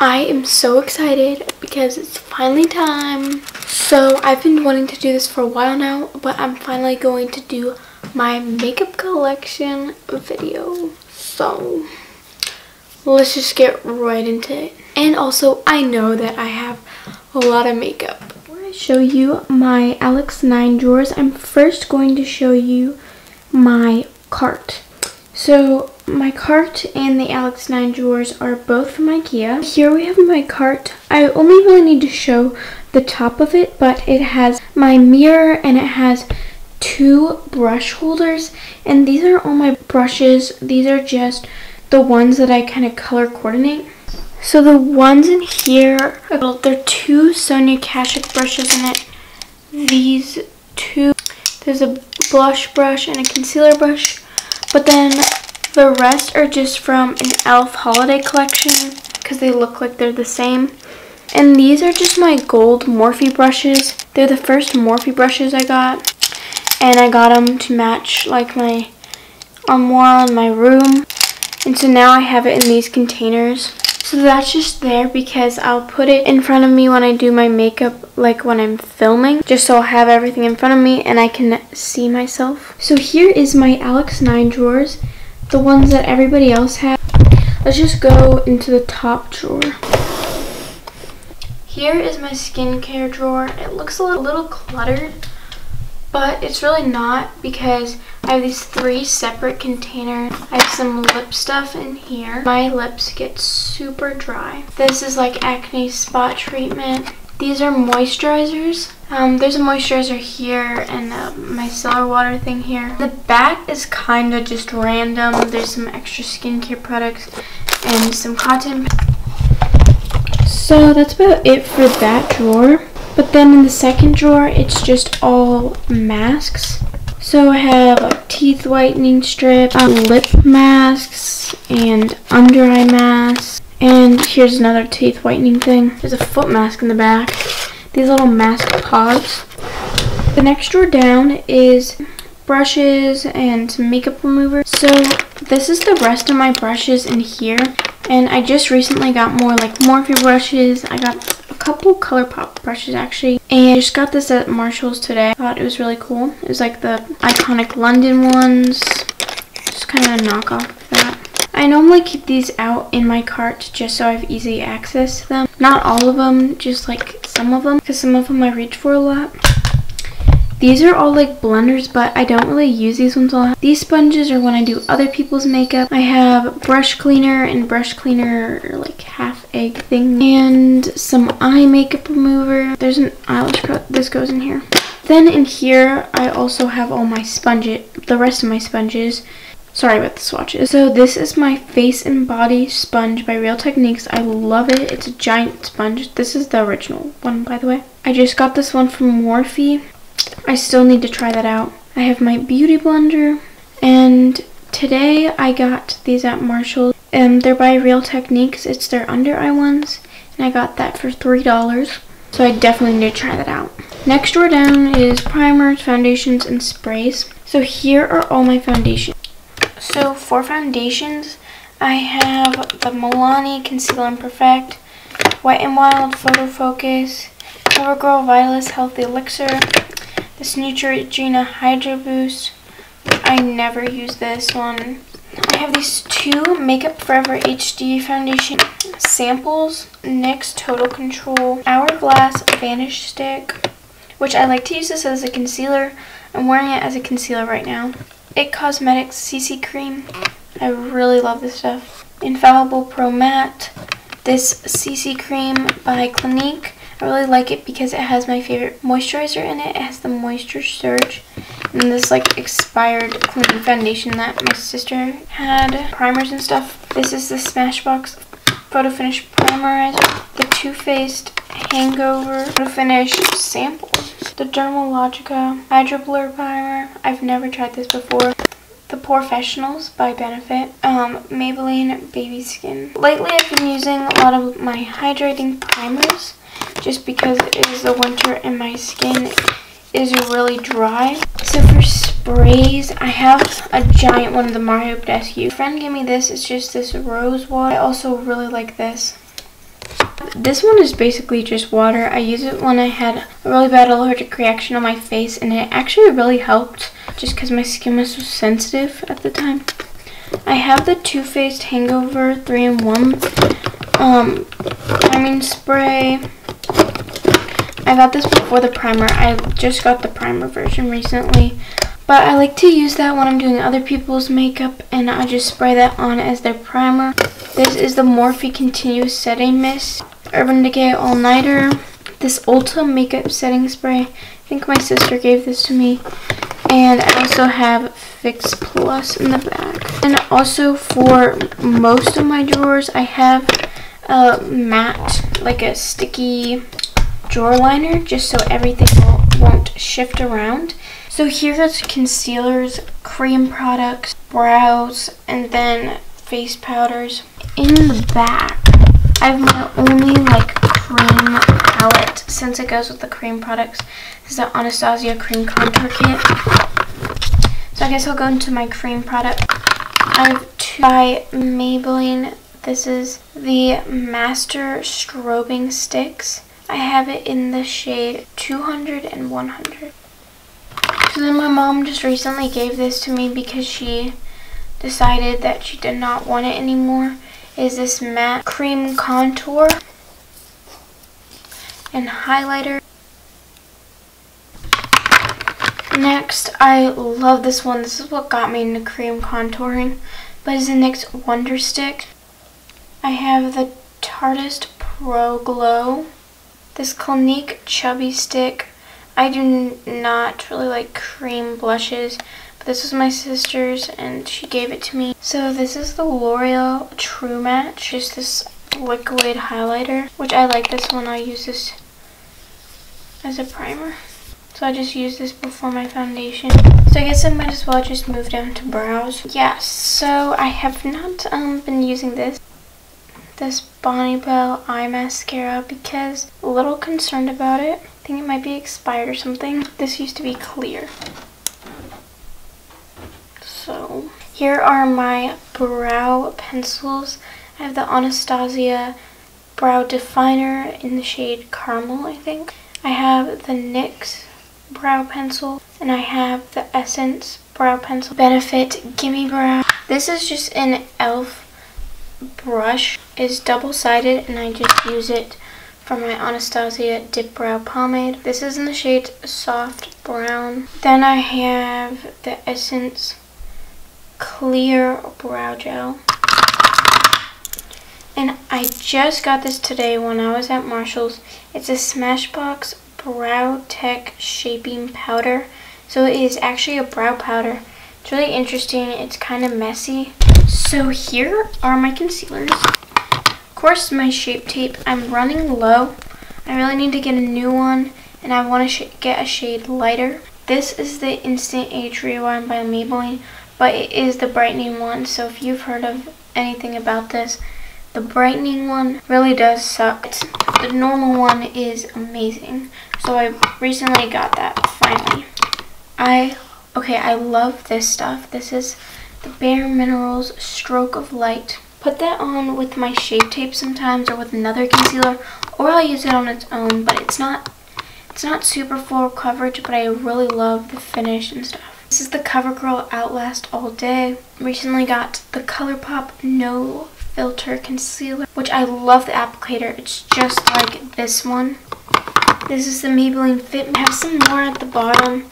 I am so excited because it's finally time. So I've been wanting to do this for a while now, but I'm finally going to do my makeup collection video. So let's just get right into it. And also, I know that I have a lot of makeup. Before I show you my Alex 9 drawers, I'm first going to show you my cart. So my cart and the Alex 9 drawers are both from Ikea. Here we have my cart. I only really need to show the top of it, but it has my mirror and it has two brush holders, and these are all my brushes. These are just the ones that I kind of color coordinate. So the ones in here, there are two Sonia Kashuk brushes in it. These two, there's a blush brush and a concealer brush. But then the rest are just from an e.l.f. holiday collection because they look like they're the same. And these are just my gold Morphe brushes. They're the first Morphe brushes I got. And I got them to match like my armoire in my room. And so now I have it in these containers. So that's just there because I'll put it in front of me when I do my makeup, like when I'm filming, just so I'll have everything in front of me and I can see myself. So here is my Alex 9 drawers, the ones that everybody else has. Let's just go into the top drawer. Here is my skincare drawer. It looks a little cluttered, but it's really not because I have these three separate containers. I have some lip stuff in here. My lips get super dry. This is like acne spot treatment. These are moisturizers. There's a moisturizer here and my micellar water thing here. The back is kind of just random. There's some extra skincare products and some cotton. So that's about it for that drawer. But then in the second drawer, it's just all masks. So I have like teeth whitening strip, lip masks, and under eye masks. And here's another teeth whitening thing. There's a foot mask in the back. These little mask pods. The next drawer down is brushes and some makeup remover. So this is the rest of my brushes in here. And I just recently got more like Morphe brushes. I got a couple ColourPop brushes actually, and I just got this at Marshall's today. I thought it was really cool. It was like the Iconic London ones, just kind of a knockoff of that. I normally keep these out in my cart just so I have easy access to them. Not all of them, just like some of them, because some of them I reach for a lot. These are all like blenders, but I don't really use these ones a lot. These sponges are when I do other people's makeup. I have brush cleaner and brush cleaner like half egg thing and some eye makeup remover. There's an eyelash product. This goes in here. Then in here, I also have all my sponges, the rest of my sponges. Sorry about the swatches. So this is my Face and Body Sponge by Real Techniques. I love it. It's a giant sponge. This is the original one, by the way. I just got this one from Morphe. I still need to try that out. I have my beauty blender, and today I got these at Marshall's. They're by Real Techniques. It's their under eye ones, and I got that for $3. So I definitely need to try that out. Next drawer down is primers, foundations, and sprays. So here are all my foundations. So for foundations, I have the Milani Conceal and Perfect, Wet n Wild Photo Focus, CoverGirl Vitalist Healthy Elixir. This Neutrogera Hydro Boost. I never use this one. I have these two Makeup Forever HD Foundation samples. NYX Total Control Hourglass Vanish Stick, which I like to use this as a concealer. I'm wearing it as a concealer right now. It Cosmetics CC Cream. I really love this stuff. Infallible Pro Matte. This CC Cream by Clinique. I really like it because it has my favorite moisturizer in it. It has the Moisture Surge and this like expired clean foundation that my sister had. Primers and stuff. This is the Smashbox Photo Finish Primerizer. The Too Faced Hangover Photo Finish Sample. The Dermalogica Hydro Blur Primer. I've never tried this before. The Professionals by Benefit, Maybelline Baby Skin. Lately I've been using a lot of my hydrating primers just because it is the winter and my skin is really dry. So for sprays, I have a giant one of the Mario Badescu. A friend gave me this. It's just this rose water. I also really like this. This one is basically just water. I used it when I had a really bad allergic reaction on my face, and it actually really helped just because my skin was so sensitive at the time. I have the Too Faced Hangover 3-in-1 priming spray. I got this before the primer. I just got the primer version recently. But I like to use that when I'm doing other people's makeup, and I just spray that on as their primer. This is the Morphe Continuous Setting Mist, Urban Decay All Nighter, this Ulta Makeup Setting Spray. I think my sister gave this to me. And I also have Fix Plus in the back. And also for most of my drawers, I have a matte, like a sticky drawer liner, just so everything won't shift around. So here's concealers, cream products, brows, and then face powders. In the back, I have my only like cream palette since it goes with the cream products. This is the Anastasia cream contour kit. So I guess I'll go into my cream product. I have two by Maybelline. This is the Master Strobing Sticks. I have it in the shade 200 and 100. So then my mom just recently gave this to me because she decided that she did not want it anymore. Is this matte cream contour and highlighter. Next, I love this one. This is what got me into cream contouring, but it's the NYX Wonder Stick. I have the Tarte Pro Glow. This Clinique Chubby Stick. I do not really like cream blushes, but this was my sister's and she gave it to me. So this is the L'Oreal True Match, just this liquid highlighter, which I like this one. I use this as a primer. So I just use this before my foundation. So I guess I might as well just move down to brows. Yeah, so I have not been using this Bonnie Bell eye mascara because I'm a little concerned about it. I think it might be expired or something. This used to be clear. So here are my brow pencils. I have the Anastasia Brow Definer in the shade Caramel, I think. I have the NYX brow pencil, and I have the Essence brow pencil, Benefit Gimme Brow. This is just an e.l.f. brush. Is double-sided, and I just use it for my Anastasia Dip Brow Pomade. This is in the shade Soft Brown. Then I have the Essence Clear Brow Gel. And I just got this today when I was at Marshall's. It's a Smashbox Brow Tech Shaping Powder. So it is actually a brow powder. It's really interesting. It's kind of messy. So here are my concealers. Of course, my Shape Tape. I'm running low. I really need to get a new one, and I want to get a shade lighter. This is the Instant Age Rewind by Maybelline, but it is the brightening one. So if you've heard of anything about this, the brightening one really does suck. The normal one is amazing. So I recently got that, finally. I love this stuff. This is the Bare Minerals Stroke of Light. Put that on with my Shape Tape sometimes, or with another concealer, or I'll use it on its own, but it's not super full coverage, but I really love the finish and stuff. This is the CoverGirl Outlast All Day. Recently got the ColourPop No Filter Concealer, which I love the applicator. It's just like this one. This is the Maybelline Fit. I have some more at the bottom.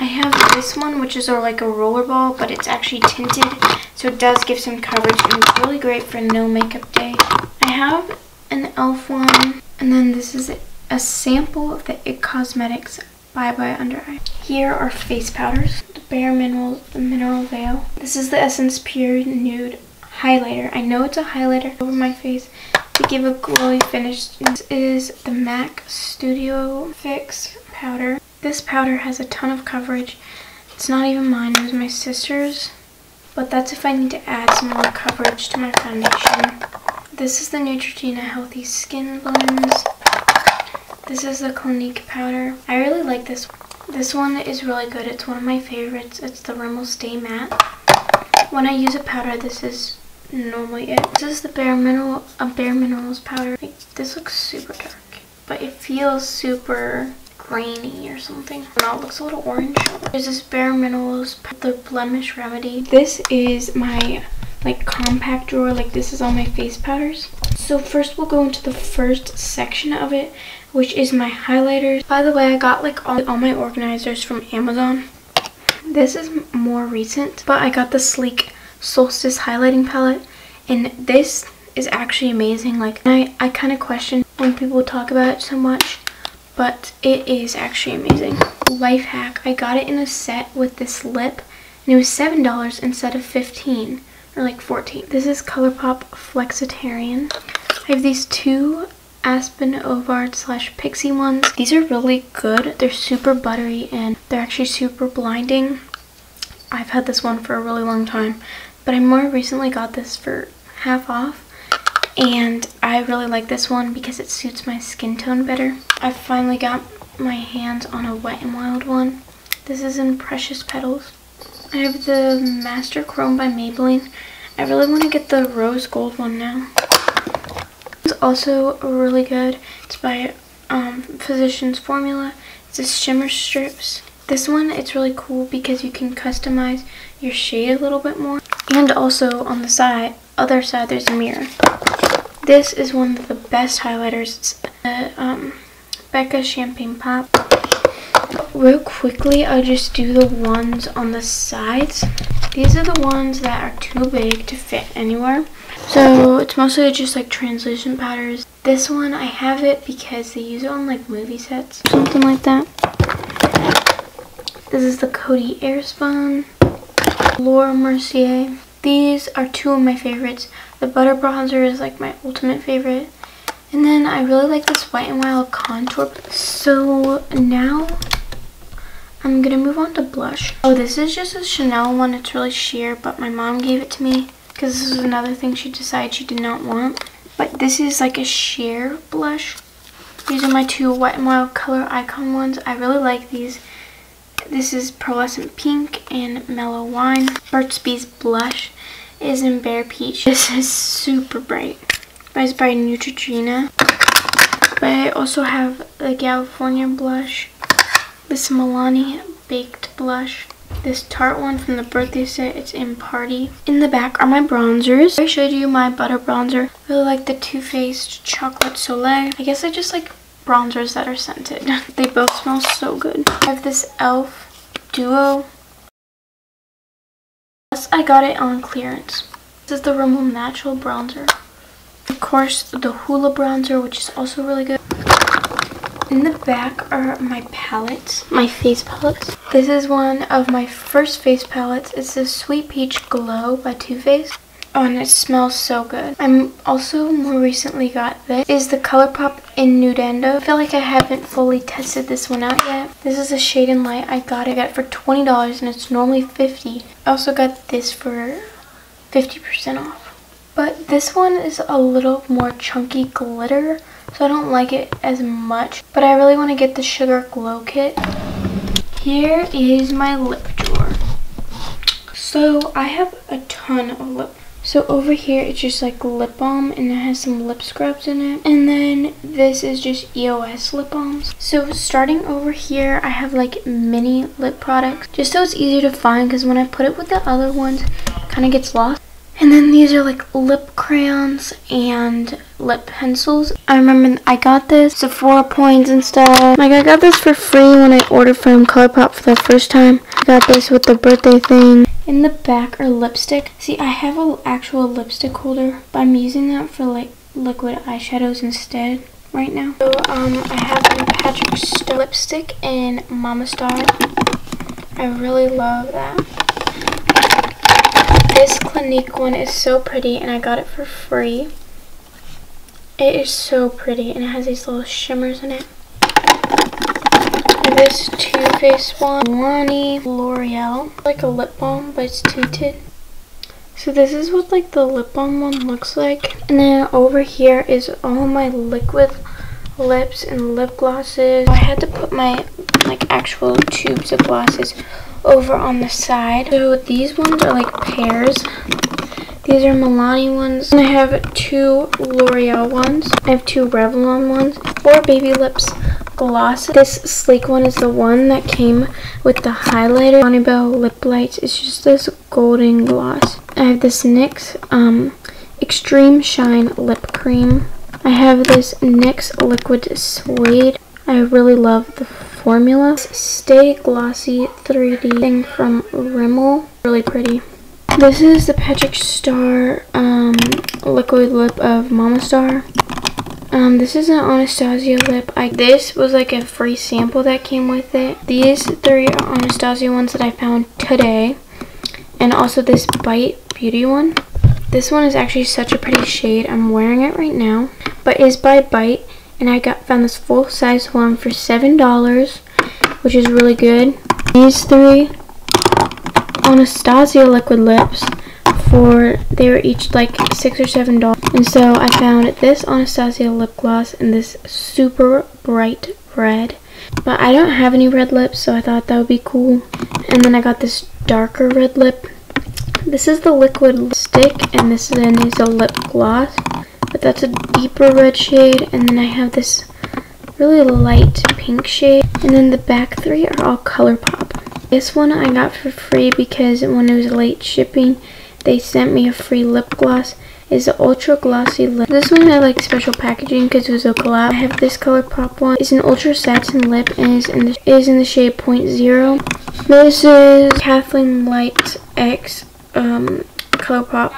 I have this one, which is like a rollerball, but it's actually tinted, so it does give some coverage, and it's really great for no makeup day. I have an e.l.f. one, and then this is a sample of the It Cosmetics Bye Bye Under Eye. Here are face powders, the Bare Minerals, the Mineral Veil. This is the Essence Pure Nude Highlighter. I know it's a highlighter over my face to give a glowy finish. This is the MAC Studio Fix Powder. This powder has a ton of coverage. It's not even mine, it was my sister's, but that's if I need to add some more coverage to my foundation. This is the Neutrogena Healthy Skin Blends. This is the Clinique powder. I really like this. This one is really good. It's one of my favorites. It's the Rimmel Stay Matte. When I use a powder, this is normally it. This is the Bare Minerals powder. Like, this looks super dark, but it feels super grainy or something. Now it looks a little orange. There's this Bare Minerals, the Blemish Remedy. This is my like compact drawer. Like, this is all my face powders. So first we'll go into the first section of it, which is my highlighters. By the way, I got like all my organizers from Amazon. This is more recent, but I got the Sleek Solstice highlighting palette, and this is actually amazing. Like, I kind of question when people talk about it so much, but it is actually amazing. Life hack, I got it in a set with this lip, and it was $7 instead of $15 or like $14. This is ColourPop Flexitarian. I have these two Aspen Ovard / Pixie ones. These are really good. They're super buttery and they're actually super blinding. I've had this one for a really long time, but I more recently got this for half off, and I really like this one because it suits my skin tone better. I finally got my hands on a Wet n Wild one. This is in Precious Petals. I have the Master Chrome by Maybelline. I really want to get the rose gold one now. It's also really good. It's by Physicians Formula. It's a shimmer strips. This one, it's really cool because you can customize your shade a little bit more. And also on the side, other side, there's a mirror. This is one of the best highlighters. It's Becca Champagne Pop. Real quickly, I'll just do the ones on the sides. These are the ones that are too big to fit anywhere. So it's mostly just like translucent powders. This one, I have it because they use it on like movie sets, something like that. This is the Coty Airspun, Laura Mercier. These are two of my favorites. The Butter Bronzer is like my ultimate favorite. And then I really like this Wet n Wild contour. So now I'm gonna move on to blush. Oh, this is just a Chanel one. It's really sheer, but my mom gave it to me because this is another thing she decided she did not want. But this is like a sheer blush. These are my two Wet n Wild Color Icon ones. I really like these. This is Pearlescent Pink and Mellow Wine. Burt's Bees Blush is in Bare Peach. This is super bright. It's by Neutrogena. But I also have the California Blush. This Milani Baked Blush. This Tarte one from the birthday set. It's in Party. In the back are my bronzers. I showed you my butter bronzer. I really like the Too Faced Chocolate Soleil. I guess I just like bronzers that are scented. They both smell so good. I have this e.l.f. Duo. Plus, I got it on clearance. This is the Rimmel Natural Bronzer. Of course, the Hoola Bronzer, which is also really good. In the back are my palettes, my face palettes. This is one of my first face palettes. It's the Sweet Peach Glow by Too Faced. Oh, and it smells so good. I'm also more recently got this. Is the ColourPop in Nudendo. I feel like I haven't fully tested this one out yet. This is a Shade and Light. I got it for $20 and it's normally $50. I also got this for 50% off. But this one is a little more chunky glitter, so I don't like it as much. But I really want to get the Sugar Glow Kit. Here is my lip drawer. So I have a ton of lip. So over here, it's just like lip balm, and it has some lip scrubs in it. And then this is just EOS lip balms. So starting over here, I have like mini lip products, just so it's easier to find, because when I put it with the other ones, it kind of gets lost. And then these are like lip crayons and lip pencils. I remember I got this, Sephora points and stuff. Like, I got this for free when I ordered from ColourPop for the first time. I got this with the birthday thing. In the back are lipstick. See, I have an actual lipstick holder, but I'm using that for like liquid eyeshadows instead right now. So I have the Patrick Star lipstick in Mama Star. I really love that. This Clinique one is so pretty, and I got it for free. It is so pretty, and it has these little shimmers in it. This Too Faced one, Milani, L'Oreal, like a lip balm, but it's tinted. So this is what like the lip balm one looks like. And then over here is all my liquid lips and lip glosses. I had to put my like actual tubes of glosses over on the side. So these ones are like pairs. These are Milani ones. And I have two L'Oreal ones. I have two Revlon ones. Four Baby Lips gloss. This Sleek one is the one that came with the highlighter. Bonnie Bell Lip Lights. It's just this golden gloss. I have this NYX Extreme Shine Lip Cream. I have this NYX Liquid Suede. I really love the formula. Stay Glossy 3D thing from Rimmel. Really pretty. This is the Patrick Star liquid lip of Mama Star. This is an Anastasia lip. This was like a free sample that came with it. These three are Anastasia ones that I found today. And also this Bite Beauty one. This one is actually such a pretty shade. I'm wearing it right now. But it's by Bite. And I found this full size one for $7. Which is really good. These three Anastasia liquid lips they were each like $6 or $7, and so I found this Anastasia lip gloss in this super bright red, but I don't have any red lips, so I thought that would be cool. And then I got this darker red lip. This is the liquid lipstick, and this then is a lip gloss, but that's a deeper red shade. And then I have this really light pink shade, and then the back three are all ColourPop. This one I got for free because when it was late shipping, they sent me a free lip gloss. It's the Ultra Glossy Lip. This one had like special packaging because it was a collab. I have this ColourPop one. It's an Ultra Satin Lip and is in the shade 0.0. This is Kathleen Light's X ColourPop.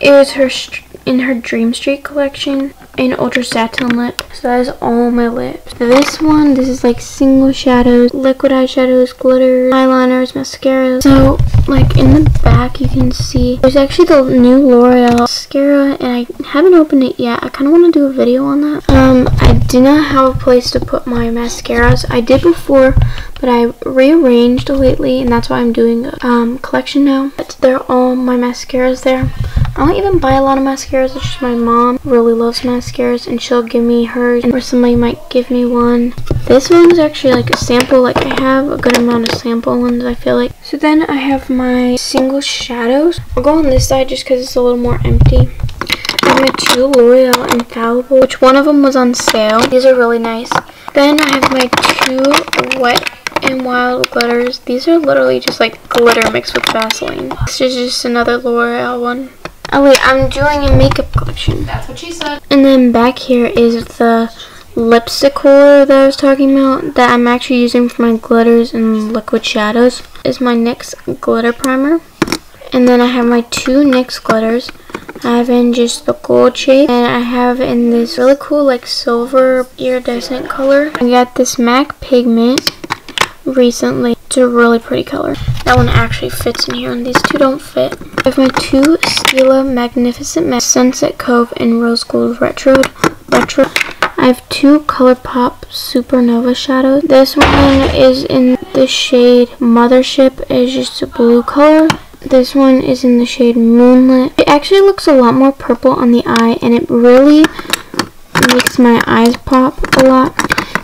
It was in her Dream Street collection. An Ultra Satin Lip. So that is all my lips. This is like single shadows, liquid eyeshadows, glitter, eyeliners, mascaras. So like in the back you can see there's actually the new L'Oreal mascara, and I haven't opened it yet. I kind of want to do a video on that. I did not have a place to put my mascaras. I did before, but I rearranged lately, and that's why I'm doing a collection now. But they're all my mascaras there. I don't even buy a lot of mascaras. It's just my mom really loves mascaras, and she'll give me hers, or somebody might give me one. This one's actually like a sample. Like I have a good amount of sample ones, I feel like. So then I have my single shadows. I'll go on this side just because it's a little more empty. I have two L'Oreal Infallible, which one of them was on sale. These are really nice. Then I have my two Wet n Wild glitters. These are literally just like glitter mixed with Vaseline. This is just another L'Oreal one. Oh wait, I'm doing a makeup collection. That's what she said. And then back here is the lipstick holder that I was talking about that I'm actually using for my glitters and liquid shadows. Is my NYX glitter primer. And then I have my two NYX glitters. I have in just the gold shade, and I have in this really cool like silver iridescent color. I got this MAC pigment recently. It's a really pretty color. That one actually fits in here, and these two don't fit. I have my two Stila Magnificent Matte Sunset Cove and Rose Gold Retro. I have two ColourPop Supernova shadows. This one is in the shade Mothership. It's just a blue color. This one is in the shade Moonlit. It actually looks a lot more purple on the eye, and it really makes my eyes pop a lot.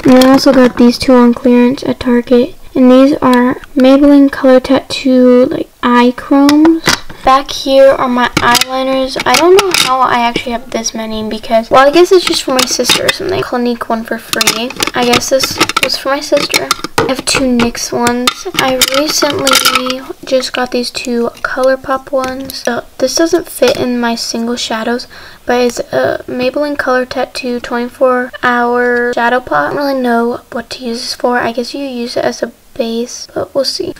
And I also got these two on clearance at Target. And these are Maybelline Color Tattoo like eye chromes. Back here are my eyeliners. I don't know how I actually have this many because, well, I guess it's just for my sister or something. Clinique one for free. I guess this was for my sister. I have two NYX ones. I recently just got these two ColourPop ones. This doesn't fit in my single shadows, but it's a Maybelline Color Tattoo 24-hour shadow pot. I don't really know what to use this for. I guess you use it as a base, but we'll see.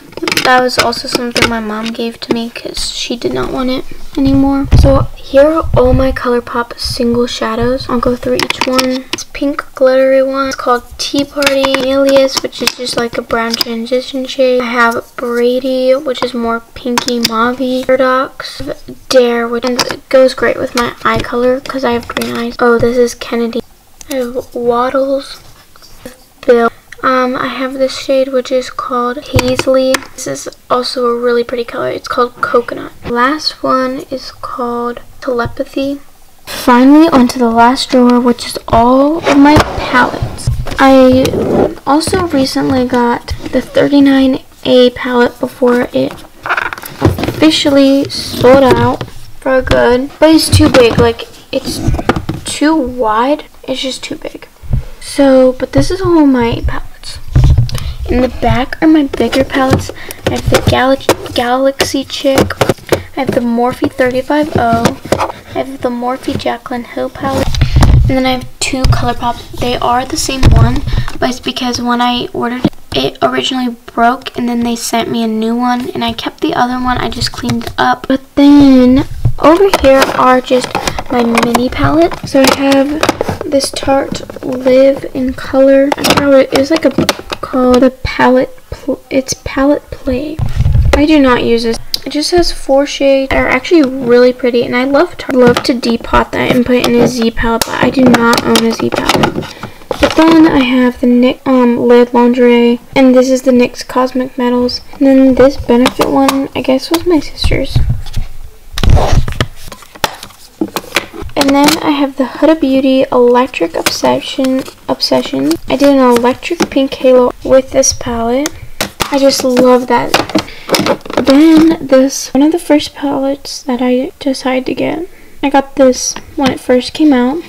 That was also something my mom gave to me because she did not want it anymore. So here are all my ColourPop single shadows. I'll go through each one. This pink glittery one, it's called Tea Party. Alias, which is just like a brown transition shade. I have Brady, which is more pinky mauve-y. Paradox, Dare, which goes great with my eye color because I have green eyes. Oh, this is Kennedy. I have Waddles, Bill. I have this shade which is called Hazley. This is also a really pretty color. It's called Coconut. Last one is called Telepathy. Finally, onto the last drawer, which is all of my palettes. I also recently got the 39A palette before it officially sold out. for good, but it's too big. Like, it's too wide. It's just too big. So, but this is all my palettes. In the back are my bigger palettes. I have the Galaxy Chick. I have the Morphe 350. I have the Morphe Jaclyn Hill palette. And then I have two ColourPops. They are the same one, but it's because when I ordered it, it originally broke, and then they sent me a new one, and I kept the other one. I just cleaned up. But then over here are just my mini palette. So I have this Tarte Live in Color. I forgot what it was like called a palette. It's Palette Play. I do not use this. It just has four shades. They're actually really pretty, and I love to depot that and put it in a Z palette, but I do not own a Z palette. But then I have the NYX Lid Lingerie, and this is the NYX Cosmic Metals. And then this Benefit one, I guess, was my sister's. And then I have the Huda Beauty Electric Obsession. I did an electric pink halo with this palette. I just love that. Then this, one of the first palettes that I decided to get. I got this when it first came out.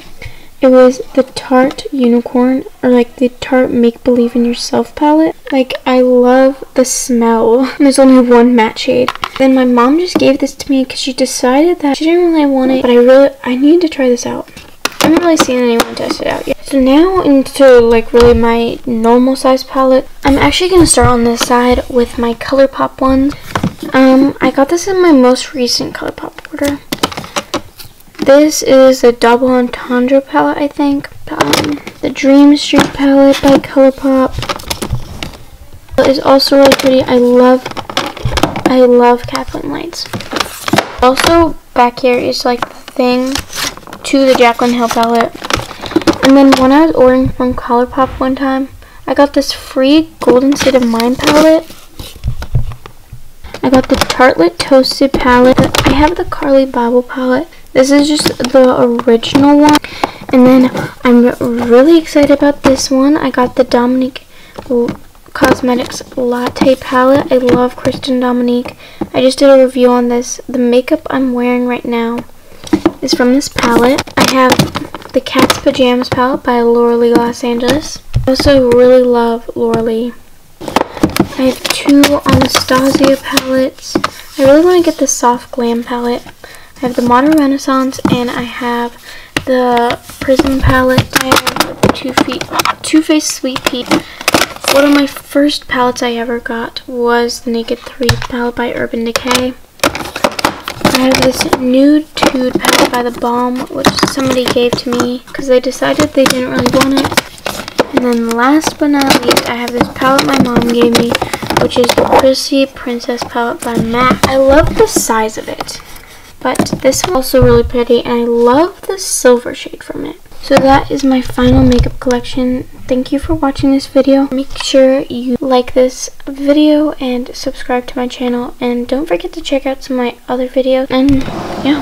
It was the Tarte Unicorn, or like the Tarte Make Believe in Yourself palette. Like, I love the smell. And there's only one matte shade. Then my mom just gave this to me because she decided that she didn't really want it, but I need to try this out. I haven't really seen anyone test it out yet. So now into like really my normal size palette. I'm actually going to start on this side with my ColourPop ones. I got this in my most recent ColourPop order. This is a Double Entendre palette, I think. The Dream Street palette by ColourPop. It is also really pretty. I love Kathleen Lights. Also, back here is like the thing to the Jaclyn Hill palette. And then when I was ordering from ColourPop one time, I got this free Golden State of Mind palette. I got the Tartlet Toasted palette. I have the Carly Bible palette. This is just the original one. And then I'm really excited about this one. I got the Dominique Cosmetics Latte palette. I love Kristen Dominique. I just did a review on this. The makeup I'm wearing right now is from this palette. I have the Cat's Pajamas palette by Laura Lee Los Angeles. I also really love Laura Lee. I have two Anastasia palettes. I really want to get the Soft Glam palette. I have the Modern Renaissance, and I have the Prism palette. I have the Too Faced Sweet Pea. One of my first palettes I ever got was the Naked 3 palette by Urban Decay. I have this Nude Tude palette by The Balm, which somebody gave to me because they decided they didn't really want it. And then last but not least, I have this palette my mom gave me, which is the Prissy Princess palette by MAC. I love the size of it. But this one's also really pretty, and I love the silver shade from it. So that is my final makeup collection. Thank you for watching this video. Make sure you like this video and subscribe to my channel. And don't forget to check out some of my other videos. And yeah.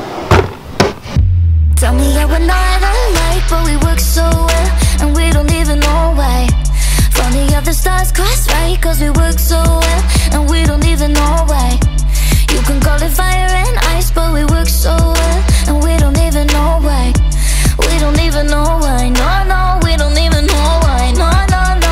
Tell me that we're not alike, but we work so well, and we don't even know why. Funny how the stars cross right, cause we work so well, and we don't even know why. You can call it fire and ice, but we work so